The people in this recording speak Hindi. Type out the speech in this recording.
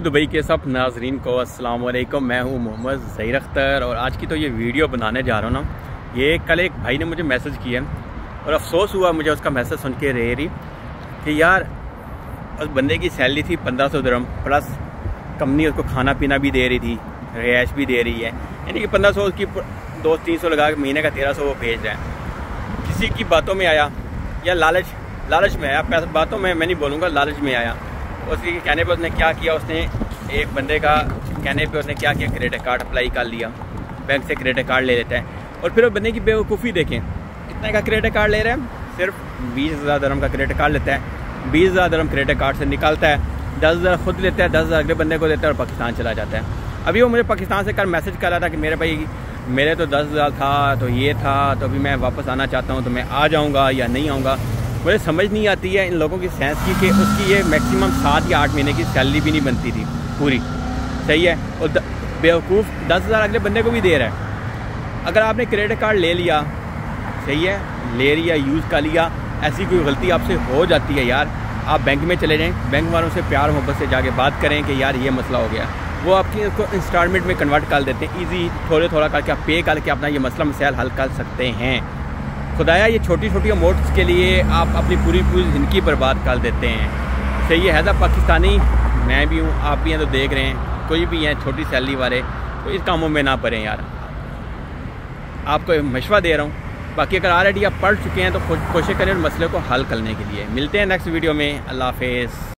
दुबई के सब नाजरीन को अस्सलाम वालेकुम। मैं हूं मोहम्मद ज़हीर अख्तर और आज की तो ये वीडियो बनाने जा रहा हूं ना, ये कल एक भाई ने मुझे मैसेज किया और अफसोस हुआ मुझे उसका मैसेज सुन के रही कि यार उस बंदे की सैलरी थी 1500 दरहम प्लस कंपनी उसको खाना पीना भी दे रही थी, रिहाइश भी दे रही है, यानी कि 1500 उसकी 200-300 लगा के महीने का 1300 वो भेज रहा है। किसी की बातों में आया या लालच में आया, बातों में मैं नहीं बोलूँगा, लालच में आया। उसके कहने पर उसने क्या किया, उसने एक बंदे का कहने पे उसने क्या किया, क्रेडिट कार्ड अप्लाई कर लिया, बैंक से क्रेडिट कार्ड ले लेता है। और फिर वो बंदे की बेवकूफ़ी देखें, कितने का क्रेडिट कार्ड ले रहे हैं, सिर्फ 20,000 दरहम का क्रेडिट कार्ड लेता है, 20,000 दरहम क्रेडिट कार्ड से निकालता है, 10,000 खुद लेता है, 10,000 अगले बंदे को देता है और पाकिस्तान चला जाता है। अभी वो मुझे पाकिस्तान से कल मैसेज कर रहा था कि मेरे भाई मेरे तो 10,000 था, तो ये था, तो अभी मैं वापस आना चाहता हूँ, तो मैं आ जाऊँगा या नहीं आऊँगा। मुझे समझ नहीं आती है इन लोगों की सेंस की कि उसकी ये मैक्सिमम 7 या 8 महीने की सैलरी भी नहीं बनती थी पूरी, सही है। और बेवकूफ़ 10,000 अगले बंदे को भी दे रहा है। अगर आपने क्रेडिट कार्ड ले लिया, सही है, ले लिया, यूज़ कर लिया, ऐसी कोई गलती आपसे हो जाती है यार, आप बैंक में चले जाएँ, बैंक वालों से प्यार मोहब्बत से जाके बात करें कि यार ये मसला हो गया, वो आपकी उसको इंस्टॉलमेंट में कन्वर्ट कर देते हैं, ईजी थोड़े थोड़ा करके आप पे करके अपना ये मसला मसाइल हल कर सकते हैं। खुदाया ये छोटी छोटी अमाउंट्स के लिए आप अपनी पूरी ज़िंदगी बर्बाद कर देते हैं, सही है। ऐसा पाकिस्तानी मैं भी हूँ, आप भी हैं, तो देख रहे हैं, कोई भी हैं छोटी सैलरी वाले, तो इस कामों में ना पड़ें यार, आपको मशवरा दे रहा हूँ। बाकी अगर ऑलरेडी आप पढ़ चुके हैं तो कोशिश करें उन मसले को हल करने के लिए। मिलते हैं नेक्स्ट वीडियो में, अल्लाह हाफिज़।